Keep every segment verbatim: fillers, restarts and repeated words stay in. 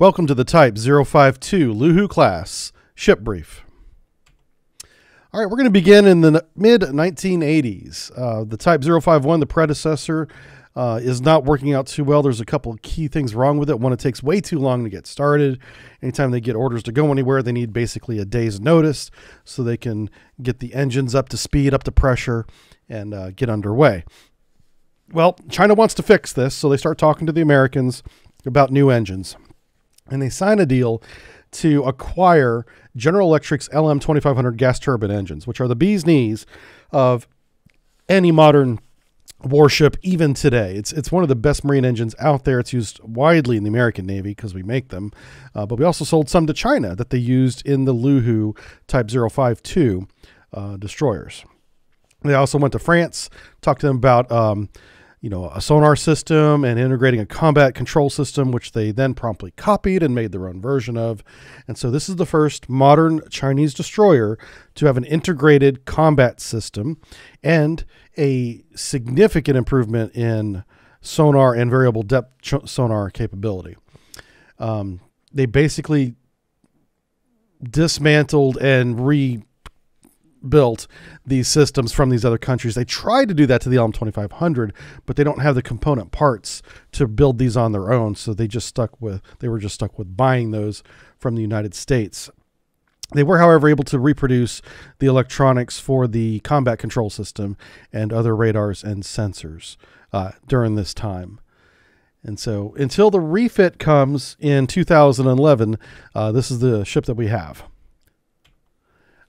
Welcome to the Type zero five two Luhu class ship brief. All right, we're going to begin in the mid nineteen eighties. Uh, the Type zero five one, the predecessor, uh, is not working out too well. There's a couple of key things wrong with it. One, it takes way too long to get started. Anytime they get orders to go anywhere, they need basically a day's notice so they can get the engines up to speed, up to pressure, and uh, get underway. Well, China wants to fix this, so they start talking to the Americans about new engines. And they sign a deal to acquire General Electric's L M twenty-five hundred gas turbine engines, which are the bee's knees of any modern warship, even today. It's, it's one of the best marine engines out there. It's used widely in the American Navy because we make them. Uh, but we also sold some to China that they used in the Luhu Type zero five two uh, destroyers. They also went to France, talked to them about... Um, you know, a sonar system and integrating a combat control system, which they then promptly copied and made their own version of. And so this is the first modern Chinese destroyer to have an integrated combat system and a significant improvement in sonar and variable depth sonar capability. Um, they basically dismantled and re built these systems from these other countries. They tried to do that to the L M twenty-five hundred, but they don't have the component parts to build these on their own. So they just stuck with, they were just stuck with buying those from the United States. They were, however, able to reproduce the electronics for the combat control system and other radars and sensors uh, during this time. And so until the refit comes in two thousand eleven, uh, this is the ship that we have.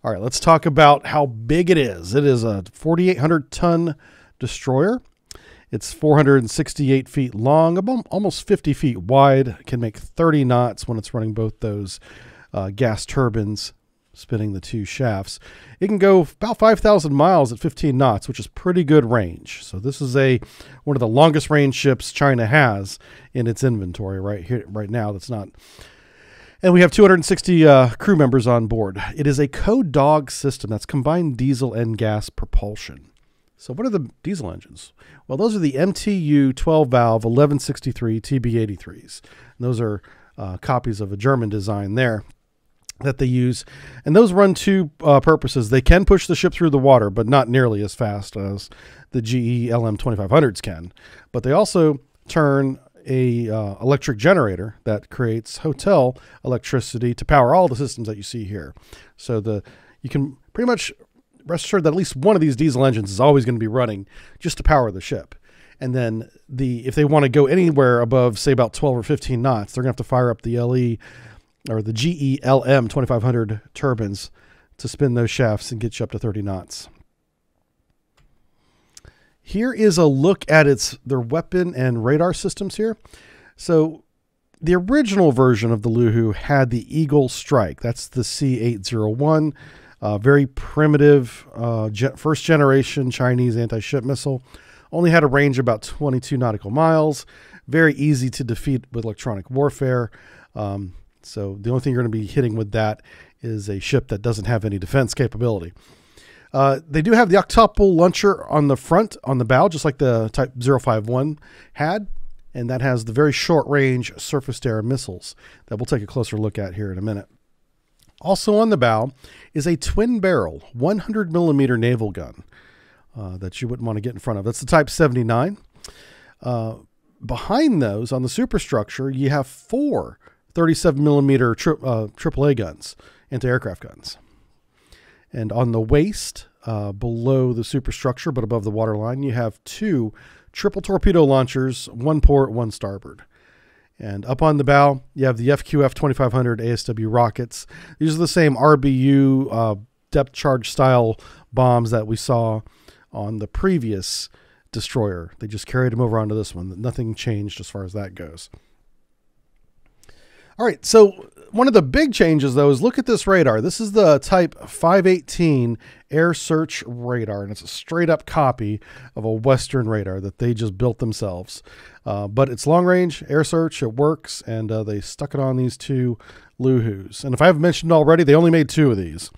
All right, let's talk about how big it is. It is a forty-eight hundred ton destroyer. It's four hundred sixty-eight feet long, about almost fifty feet wide. It can make thirty knots when it's running both those uh, gas turbines, spinning the two shafts. It can go about five thousand miles at fifteen knots, which is pretty good range. So this is a one of the longest range ships China has in its inventory right here, right now. That's not... And we have two hundred sixty uh, crew members on board. It is a CODOG system. That's combined diesel and gas propulsion. So what are the diesel engines? Well, those are the M T U twelve valve eleven sixty-three T B eighty-threes. And those are uh, copies of a German design there that they use. And those run two uh, purposes. They can push the ship through the water, but not nearly as fast as the G E L M twenty-five hundreds can. But they also turn... a uh, electric generator that creates hotel electricity to power all the systems that you see here. So the you can pretty much rest assured that at least one of these diesel engines is always going to be running just to power the ship. And then the if they want to go anywhere above, say, about twelve or fifteen knots, they're going to have to fire up the L E or the G E L M twenty-five hundred turbines to spin those shafts and get you up to thirty knots. Here is a look at its their weapon and radar systems here. So the original version of the Luhu had the Eagle Strike. That's the C eight oh one, uh, very primitive uh, ge first generation Chinese anti-ship missile. Only had a range of about twenty-two nautical miles. Very easy to defeat with electronic warfare. Um, so the only thing you're going to be hitting with that is a ship that doesn't have any defense capability. Uh, they do have the octuple launcher on the front, on the bow, just like the Type zero five one had, and that has the very short-range surface-to-air missiles that we'll take a closer look at here in a minute. Also on the bow is a twin-barrel, one hundred millimeter naval gun uh, that you wouldn't want to get in front of. That's the Type seventy-nine. Uh, behind those, on the superstructure, you have four thirty-seven millimeter tri uh, triple A guns, anti-aircraft guns. And on the waist, uh, below the superstructure, but above the waterline, you have two triple torpedo launchers, one port, one starboard. And up on the bow, you have the F Q F twenty-five hundred A S W rockets. These are the same R B U uh, depth charge style bombs that we saw on the previous destroyer. They just carried them over onto this one. Nothing changed as far as that goes. All right, so one of the big changes, though, is look at this radar. This is the Type five eighteen air search radar, and it's a straight-up copy of a Western radar that they just built themselves. Uh, but it's long-range air search. It works, and uh, they stuck it on these two Luhus. And if I haven't mentioned already, they only made two of these.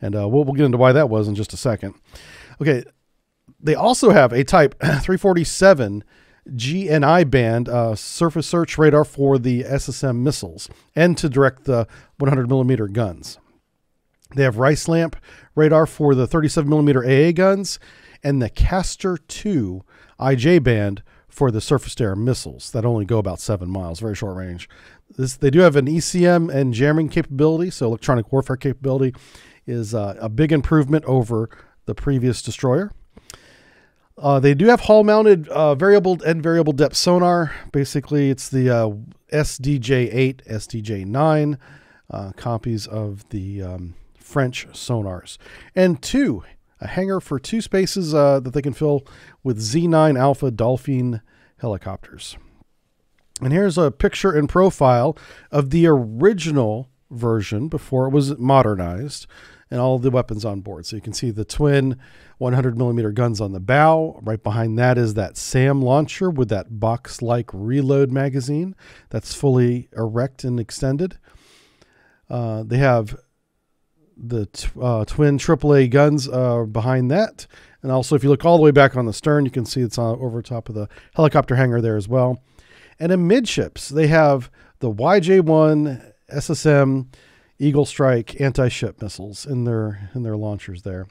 And uh, we'll, we'll get into why that was in just a second. Okay, they also have a Type three forty-seven G N I band uh, surface search radar for the S S M missiles and to direct the one hundred millimeter guns. They have Rice Lamp radar for the thirty-seven millimeter A A guns and the Caster two I J band for the surface-to-air missiles that only go about seven miles, very short range. This, they do have an E C M and jamming capability, so electronic warfare capability is uh, a big improvement over the previous destroyer. Uh, they do have hull-mounted uh, variable and variable depth sonar. Basically, it's the uh, S D J eight, S D J nine uh, copies of the um, French sonars, and two a hangar for two spaces uh, that they can fill with Z nine Alpha Dolphin helicopters. And here's a picture and profile of the original version before it was modernized and all the weapons on board. So you can see the twin one hundred millimeter guns on the bow. Right behind that is that SAM launcher with that box-like reload magazine that's fully erect and extended. Uh, they have the uh, twin triple A guns uh, behind that. And also, if you look all the way back on the stern, you can see it's on, over top of the helicopter hangar there as well. And amidships, they have the Y J one, S S M, Eagle Strike, anti-ship missiles in their, in their launchers there.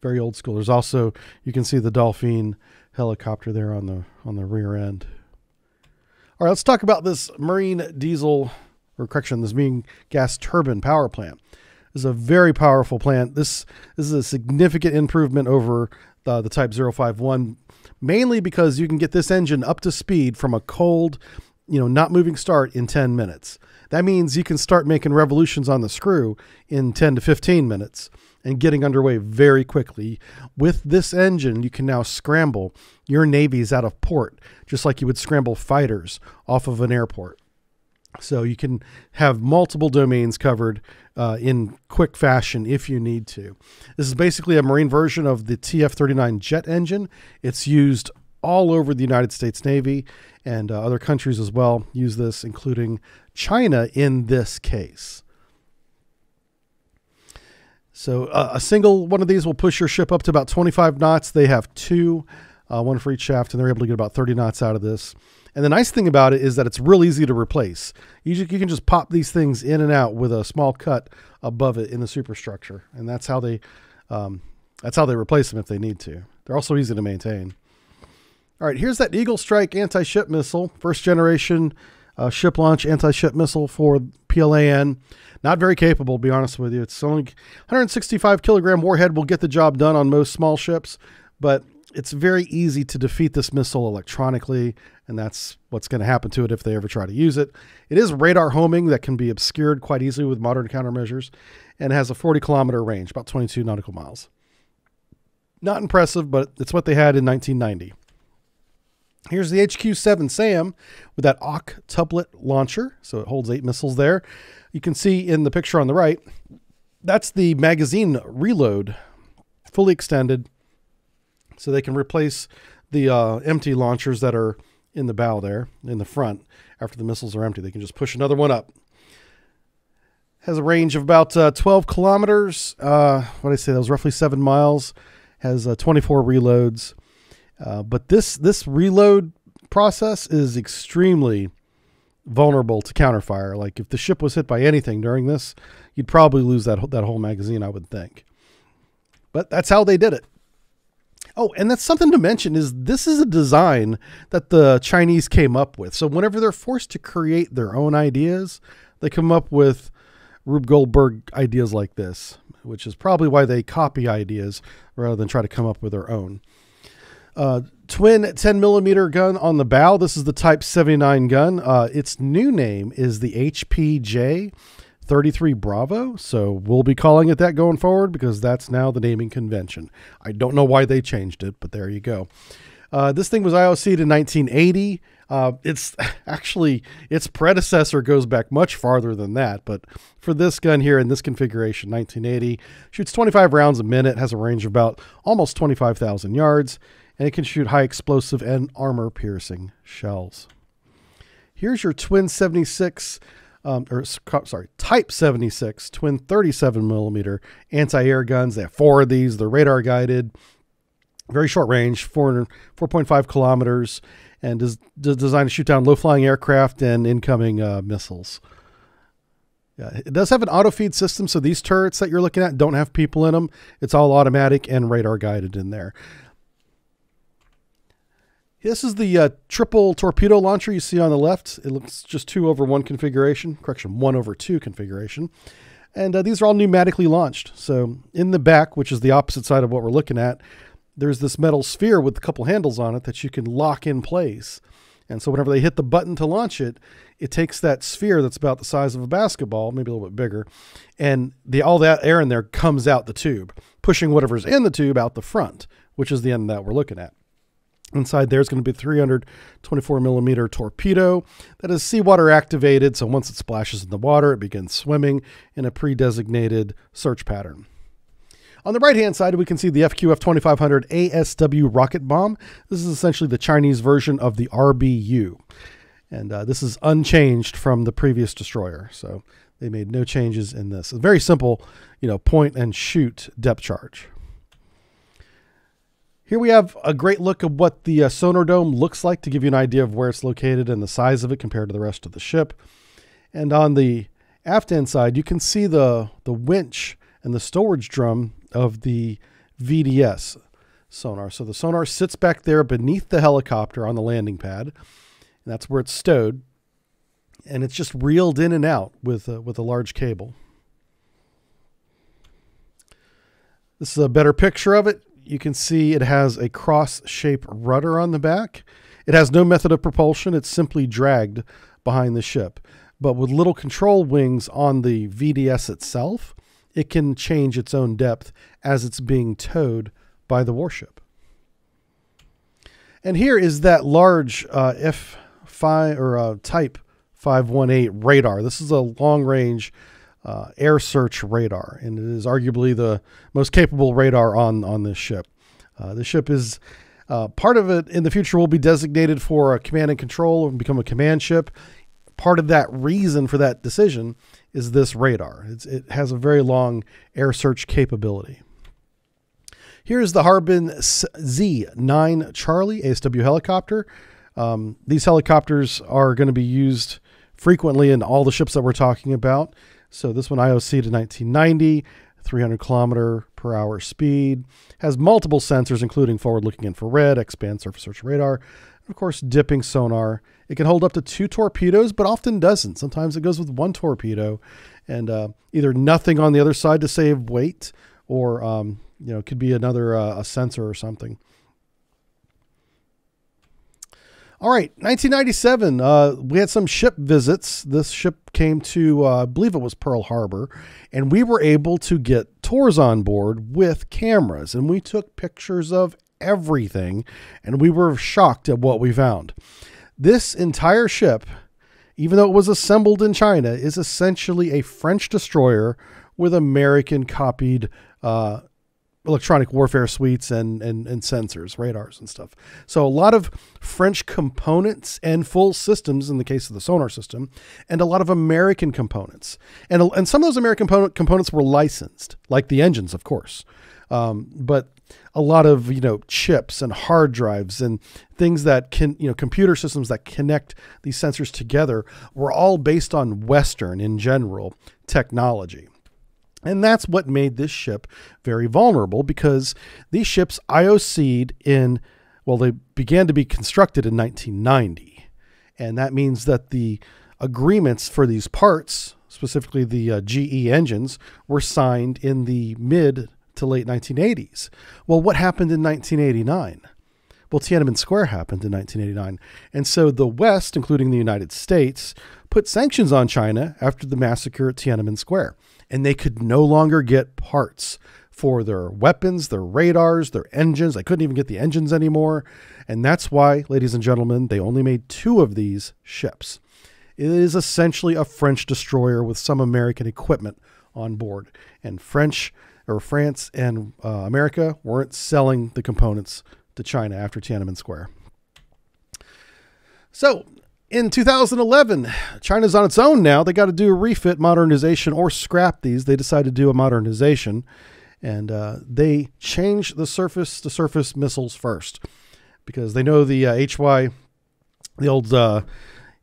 Very old school. There's also, you can see the Dolphin helicopter there on the, on the rear end. All right, let's talk about this marine diesel, or correction, this marine gas turbine power plant. This is a very powerful plant. This, this is a significant improvement over the, the Type zero five one, mainly because you can get this engine up to speed from a cold, you know, not moving start in ten minutes. That means you can start making revolutions on the screw in ten to fifteen minutes and getting underway very quickly. With this engine, you can now scramble your navies out of port, just like you would scramble fighters off of an airport. So you can have multiple domains covered uh, in quick fashion if you need to. This is basically a marine version of the T F thirty-nine jet engine. It's used all over the United States Navy, and uh, other countries as well use this, including China in this case. So uh, a single one of these will push your ship up to about twenty-five knots. They have two, uh, one for each shaft, and they're able to get about thirty knots out of this. And the nice thing about it is that it's real easy to replace. You, you can just pop these things in and out with a small cut above it in the superstructure. And that's how they, um, that's how they replace them if they need to. They're also easy to maintain. All right, here's that Eagle Strike anti-ship missile, first generation uh, ship launch anti-ship missile for PLAN. Not very capable, to be honest with you. It's only one hundred sixty-five kilogram warhead will get the job done on most small ships, but it's very easy to defeat this missile electronically, and that's what's going to happen to it if they ever try to use it. It is radar homing that can be obscured quite easily with modern countermeasures, and has a forty kilometer range, about twenty-two nautical miles. Not impressive, but it's what they had in nineteen ninety. Here's the H Q seven SAM with that octuplet launcher, so it holds eight missiles there. You can see in the picture on the right, that's the magazine reload, fully extended, so they can replace the uh, empty launchers that are in the bow there, in the front. After the missiles are empty, they can just push another one up. Has a range of about uh, twelve kilometers. Uh, what did I say? That was roughly seven miles. Has uh, twenty-four reloads. Uh, but this, this reload process is extremely vulnerable to counterfire. Like if the ship was hit by anything during this, you'd probably lose that, that whole magazine, I would think. But that's how they did it. Oh, and that's something to mention is this is a design that the Chinese came up with. So whenever they're forced to create their own ideas, they come up with Rube Goldberg ideas like this, which is probably why they copy ideas rather than try to come up with their own. Uh, twin ten millimeter gun on the bow. This is the Type seventy-nine gun. Uh, its new name is the H P J thirty-three Bravo, so we'll be calling it that going forward because that's now the naming convention. I don't know why they changed it, but there you go. Uh, this thing was I O C'd in nineteen eighty. Uh, it's actually, its predecessor goes back much farther than that, but for this gun here in this configuration, nineteen eighty, shoots twenty-five rounds a minute, has a range of about almost twenty-five thousand yards, and it can shoot high explosive and armor-piercing shells. Here's your twin seventy-six, um, or sorry, Type seventy-six, twin thirty-seven millimeter anti-air guns. They have four of these. They're radar guided. very short range, four point five kilometers, and is designed to shoot down low-flying aircraft and incoming uh, missiles. Yeah, it does have an auto-feed system, so these turrets that you're looking at don't have people in them. It's all automatic and radar-guided in there. This is the uh, triple torpedo launcher you see on the left. It looks just two over one configuration. Correction, one over two configuration. And uh, these are all pneumatically launched. So in the back, which is the opposite side of what we're looking at, there's this metal sphere with a couple handles on it that you can lock in place. And so whenever they hit the button to launch it, it takes that sphere that's about the size of a basketball, maybe a little bit bigger, and the all that air in there comes out the tube, pushing whatever's in the tube out the front, which is the end that we're looking at. Inside there is going to be three hundred twenty-four millimeter torpedo that is seawater activated. So once it splashes in the water, it begins swimming in a pre-designated search pattern. On the right-hand side, we can see the F Q F twenty-five hundred A S W rocket bomb. This is essentially the Chinese version of the R B U. And uh, this is unchanged from the previous destroyer. So they made no changes in this. A very simple, you know, point and shoot depth charge. Here we have a great look of what the uh, sonar dome looks like to give you an idea of where it's located and the size of it compared to the rest of the ship. And on the aft end side, you can see the, the winch and the storage drum of the V D S sonar. So the sonar sits back there beneath the helicopter on the landing pad, and that's where it's stowed. And it's just reeled in and out with a, with a large cable. This is a better picture of it. You can see it has a cross-shaped rudder on the back. It has no method of propulsion. It's simply dragged behind the ship. But with little control wings on the V D S itself, it can change its own depth as it's being towed by the warship. And here is that large uh, F five or uh, Type five one eight radar. This is a long-range Uh, air search radar, and it is arguably the most capable radar on on this ship. Uh, the ship is uh, part of it in the future will be designated for a command and control and become a command ship. Part of that reason for that decision is this radar. It's, it has a very long air search capability. Here's the Harbin Z nine Charlie A S W helicopter. Um, these helicopters are going to be used frequently in all the ships that we're talking about. So this one I O C to nineteen ninety, three hundred kilometer per hour speed, has multiple sensors, including forward-looking infrared, expand surface search radar, and of course, dipping sonar. It can hold up to two torpedoes, but often doesn't. Sometimes it goes with one torpedo and uh, either nothing on the other side to save weight, or um, you know, it could be another uh, a sensor or something. All right, nineteen ninety-seven, uh, we had some ship visits. This ship came to, uh, I believe it was Pearl Harbor, and we were able to get tours on board with cameras, and we took pictures of everything, and we were shocked at what we found. This entire ship, even though it was assembled in China, is essentially a French destroyer with American copied uh electronic warfare suites and, and, and sensors, radars and stuff. So a lot of French components and full systems in the case of the sonar system, and a lot of American components. And, and some of those American component, components were licensed, like the engines, of course. Um, but a lot of, you know, chips and hard drives and things that can, you know, computer systems that connect these sensors together were all based on Western, in general, technology. And that's what made this ship very vulnerable, because these ships I O C'd in, well, they began to be constructed in nineteen ninety. And that means that the agreements for these parts, specifically the uh, G E engines, were signed in the mid to late nineteen eighties. Well, what happened in nineteen eighty-nine? Well, Tiananmen Square happened in nineteen eighty-nine. And so the West, including the United States, put sanctions on China after the massacre at Tiananmen Square. And they could no longer get parts for their weapons, their radars, their engines. They couldn't even get the engines anymore. And that's why, ladies and gentlemen, they only made two of these ships. It is essentially a French destroyer with some American equipment on board. And French or France and uh, America weren't selling the components to China after Tiananmen Square. So in two thousand eleven, China's on its own now. They got to do a refit, modernization, or scrap these. They decided to do a modernization. And uh, they changed the surface-to-surface missiles first, because they know the uh, H Y, the old uh,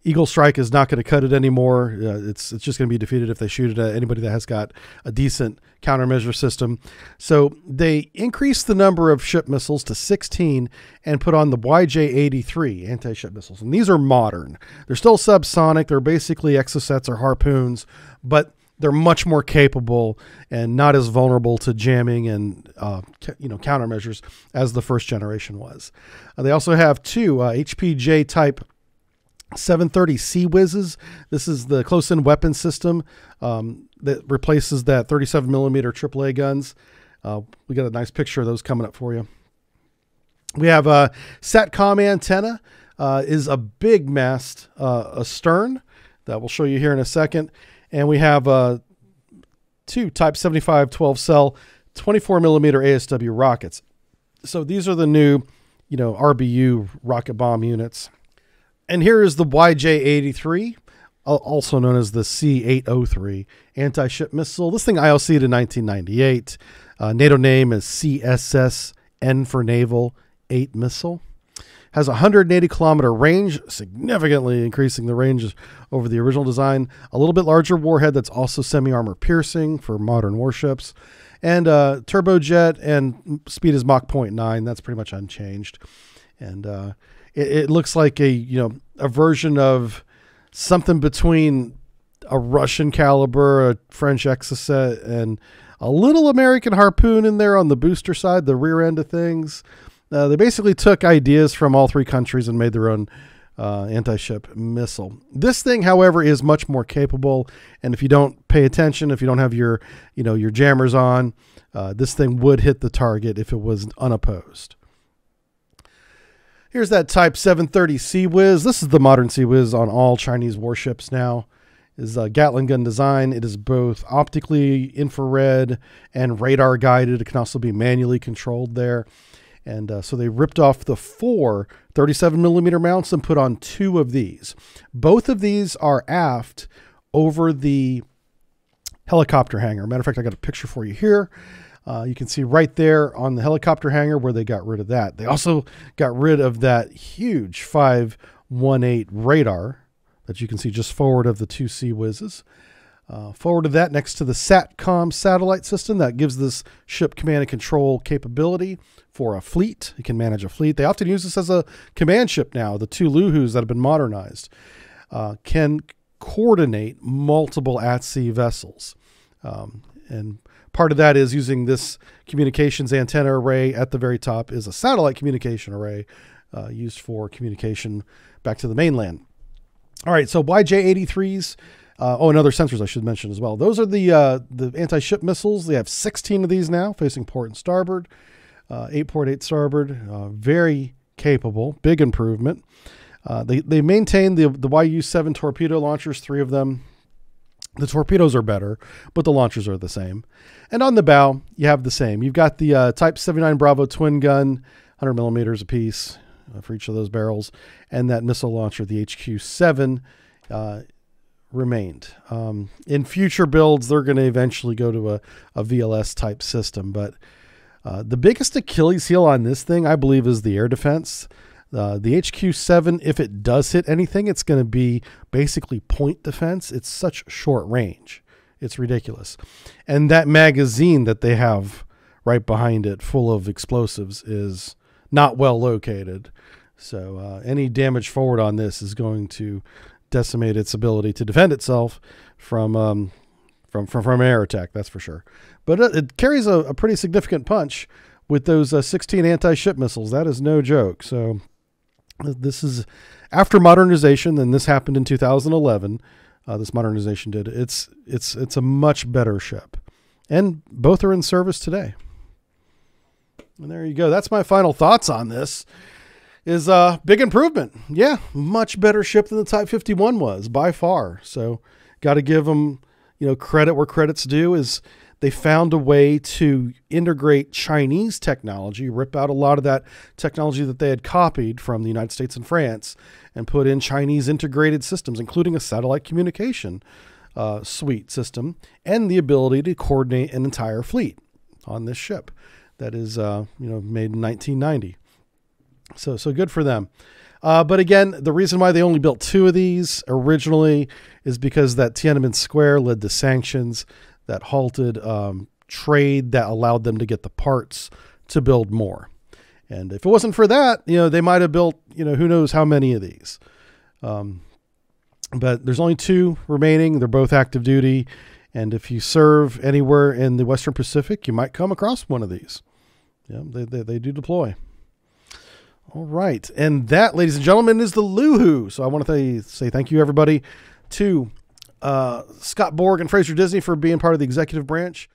Eagle Strike, is not going to cut it anymore. Uh, it's it's just going to be defeated if they shoot it at anybody that has got a decent countermeasure system. So they increased the number of ship missiles to sixteen and put on the Y J eighty-three anti-ship missiles. And these are modern. They're still subsonic. They're basically exocets or harpoons, but they're much more capable and not as vulnerable to jamming and uh, you know countermeasures as the first generation was. Uh, they also have two uh, H P J Type seven thirty C I W S. This is the close-in weapon system um, that replaces that thirty-seven millimeter triple A guns. Uh, we got a nice picture of those coming up for you. We have a uh, SATCOM antenna uh, is a big mast uh, astern that we'll show you here in a second. And we have uh, two Type seventy-five twelve cell twenty-four millimeter A S W rockets. So these are the new, you know, R B U rocket bomb units. And here is the Y J eighty-three, also known as the C eight oh three anti-ship missile. This thing I L C'd in nineteen ninety-eight. Uh, NATO name is C S S N for naval eight missile. Has one hundred eighty kilometer range, significantly increasing the range over the original design. A little bit larger warhead that's also semi-armor piercing for modern warships. And uh, turbojet, and speed is Mach zero point nine. That's pretty much unchanged. And uh, it, it looks like a, you know, a version of something between a Russian caliber, a French exocet, and a little American harpoon in there on the booster side, the rear end of things. Uh, they basically took ideas from all three countries and made their own uh, anti-ship missile. This thing, however, is much more capable. And if you don't pay attention, if you don't have your, you know, your jammers on, uh, this thing would hit the target if it was unopposed. Here's that Type seven thirty C I W S. This is the modern C I W S on all Chinese warships now. Is a Gatling gun design. It is both optically infrared and radar guided. It can also be manually controlled there. And uh, so they ripped off the four thirty-seven millimeter mounts and put on two of these. Both of these are aft over the helicopter hangar. Matter of fact, I got a picture for you here. Uh, you can see right there on the helicopter hangar where they got rid of that. They also got rid of that huge five eighteen radar that you can see just forward of the two C I W S. Uh, forward of that, next to the SATCOM satellite system that gives this ship command and control capability for a fleet. You can manage a fleet. They often use this as a command ship now. The two Luhus that have been modernized uh, can coordinate multiple at-sea vessels. Um, and part of that is using this communications antenna array at the very top is a satellite communication array uh, used for communication back to the mainland. All right, so Y J eighty-threes. Uh, oh, and other sensors I should mention as well. Those are the uh, the anti-ship missiles. They have sixteen of these now, facing port and starboard, uh, eight port, eight starboard. Uh, very capable, big improvement. Uh, they they maintain the the Y U seven torpedo launchers, three of them. The torpedoes are better, but the launchers are the same. And on the bow, you have the same. You've got the uh, Type seventy-nine Bravo twin gun, one hundred millimeters apiece uh, for each of those barrels, and that missile launcher, the H Q seven. Uh, remained. Um, in future builds, they're going to eventually go to a, a V L S type system. But uh, the biggest Achilles heel on this thing, I believe, is the air defense. Uh, the H Q seven, if it does hit anything, it's going to be basically point defense. It's such short range. It's ridiculous. And that magazine that they have right behind it full of explosives is not well located. So uh, any damage forward on this is going to decimate its ability to defend itself from um, from, from from air attack, that's for sure. But it, it carries a, a pretty significant punch with those uh, sixteen anti-ship missiles. That is no joke. So this is after modernization, and this happened in two thousand eleven. Uh, this modernization did. It's it's it's a much better ship, and both are in service today. And there you go. That's my final thoughts on this. Is a big improvement. Yeah, much better ship than the Type fifty-one was by far. So got to give them, you know, credit where credit's due is they found a way to integrate Chinese technology, rip out a lot of that technology that they had copied from the United States and France and put in Chinese integrated systems, including a satellite communication uh, suite system and the ability to coordinate an entire fleet. on this ship that is, uh, you know, made in nineteen ninety. So, so good for them. Uh, but again, the reason why they only built two of these originally is because that Tiananmen Square led to sanctions that halted um, trade that allowed them to get the parts to build more. And if it wasn't for that, you know, they might have built, you know, who knows how many of these. Um, but there's only two remaining. They're both active duty. And if you serve anywhere in the Western Pacific, you might come across one of these. Yeah, they, they, they do deploy. All right. And that, ladies and gentlemen, is the Luhu. So I want to th say thank you, everybody, to uh, Scott Borg and Fraser Disney for being part of the executive branch.